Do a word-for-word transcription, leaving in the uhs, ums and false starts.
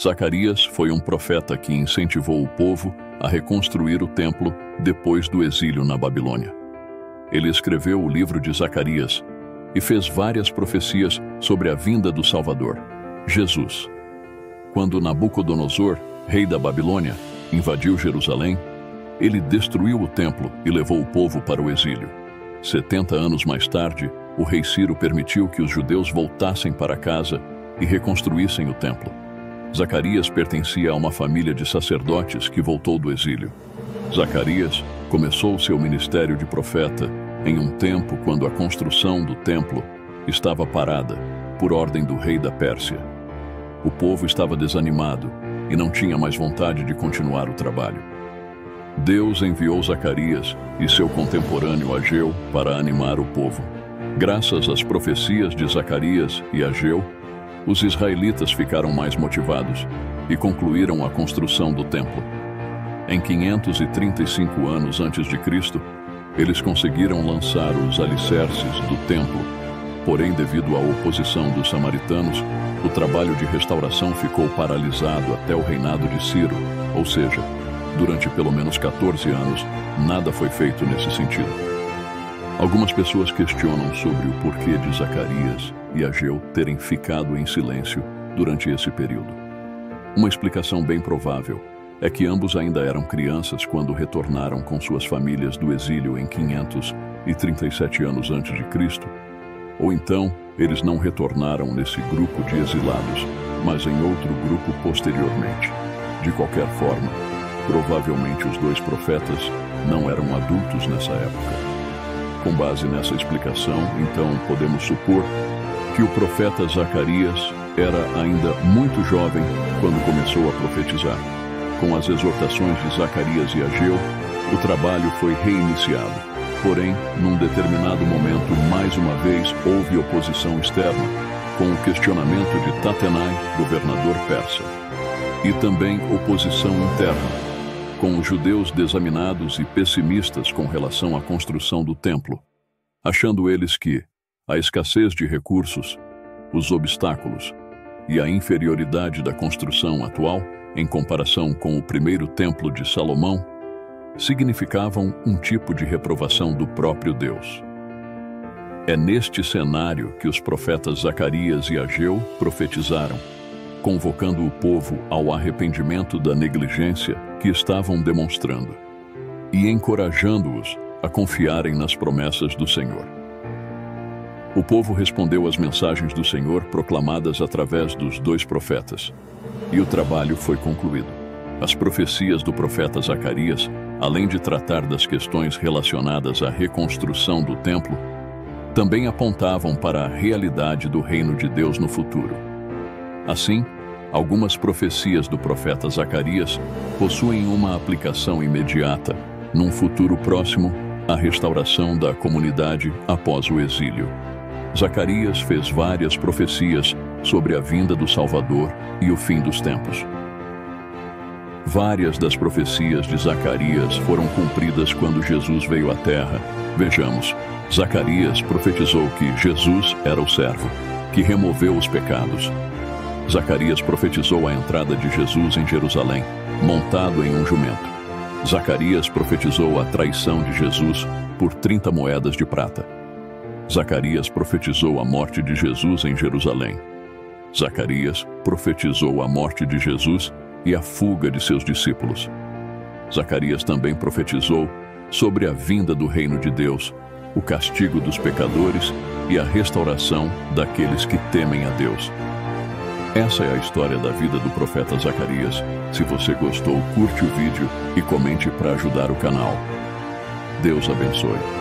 Zacarias foi um profeta que incentivou o povo a reconstruir o templo depois do exílio na Babilônia. Ele escreveu o livro de Zacarias e fez várias profecias sobre a vinda do Salvador, Jesus. Quando Nabucodonosor, rei da Babilônia, invadiu Jerusalém, ele destruiu o templo e levou o povo para o exílio. Setenta anos mais tarde, o rei Ciro permitiu que os judeus voltassem para casa e reconstruíssem o templo. Zacarias pertencia a uma família de sacerdotes que voltou do exílio. Zacarias começou seu ministério de profeta em um tempo quando a construção do templo estava parada por ordem do rei da Pérsia. O povo estava desanimado e não tinha mais vontade de continuar o trabalho. Deus enviou Zacarias e seu contemporâneo Ageu para animar o povo. Graças às profecias de Zacarias e Ageu, os israelitas ficaram mais motivados e concluíram a construção do templo. Em quinhentos e trinta e cinco anos antes de Cristo, eles conseguiram lançar os alicerces do templo. Porém, devido à oposição dos samaritanos, o trabalho de restauração ficou paralisado até o reinado de Ciro, ou seja, durante pelo menos quatorze anos, nada foi feito nesse sentido. Algumas pessoas questionam sobre o porquê de Zacarias e Ageu terem ficado em silêncio durante esse período. Uma explicação bem provável é que ambos ainda eram crianças quando retornaram com suas famílias do exílio em quinhentos e trinta e sete anos antes de Cristo, ou então eles não retornaram nesse grupo de exilados, mas em outro grupo posteriormente. De qualquer forma, provavelmente os dois profetas não eram adultos nessa época. Com base nessa explicação, então podemos supor que o profeta Zacarias era ainda muito jovem quando começou a profetizar. Com as exortações de Zacarias e Ageu, o trabalho foi reiniciado. Porém, num determinado momento, mais uma vez, houve oposição externa, com o questionamento de Tatenai, governador persa, e também oposição interna, com os judeus desaminados e pessimistas com relação à construção do templo, achando eles que a escassez de recursos, os obstáculos e a inferioridade da construção atual, em comparação com o primeiro templo de Salomão, significavam um tipo de reprovação do próprio Deus. É neste cenário que os profetas Zacarias e Ageu profetizaram, convocando o povo ao arrependimento da negligência que estavam demonstrando e encorajando-os a confiarem nas promessas do Senhor. O povo respondeu às mensagens do Senhor proclamadas através dos dois profetas, e o trabalho foi concluído. As profecias do profeta Zacarias, além de tratar das questões relacionadas à reconstrução do templo, também apontavam para a realidade do reino de Deus no futuro. Assim, algumas profecias do profeta Zacarias possuem uma aplicação imediata, num futuro próximo, à restauração da comunidade após o exílio. Zacarias fez várias profecias sobre a vinda do Salvador e o fim dos tempos. Várias das profecias de Zacarias foram cumpridas quando Jesus veio à Terra. Vejamos, Zacarias profetizou que Jesus era o servo, que removeu os pecados. Zacarias profetizou a entrada de Jesus em Jerusalém, montado em um jumento. Zacarias profetizou a traição de Jesus por trinta moedas de prata. Zacarias profetizou a morte de Jesus em Jerusalém. Zacarias profetizou a morte de Jesus e a fuga de seus discípulos. Zacarias também profetizou sobre a vinda do reino de Deus, o castigo dos pecadores e a restauração daqueles que temem a Deus. Essa é a história da vida do profeta Zacarias. Se você gostou, curte o vídeo e comente para ajudar o canal. Deus abençoe.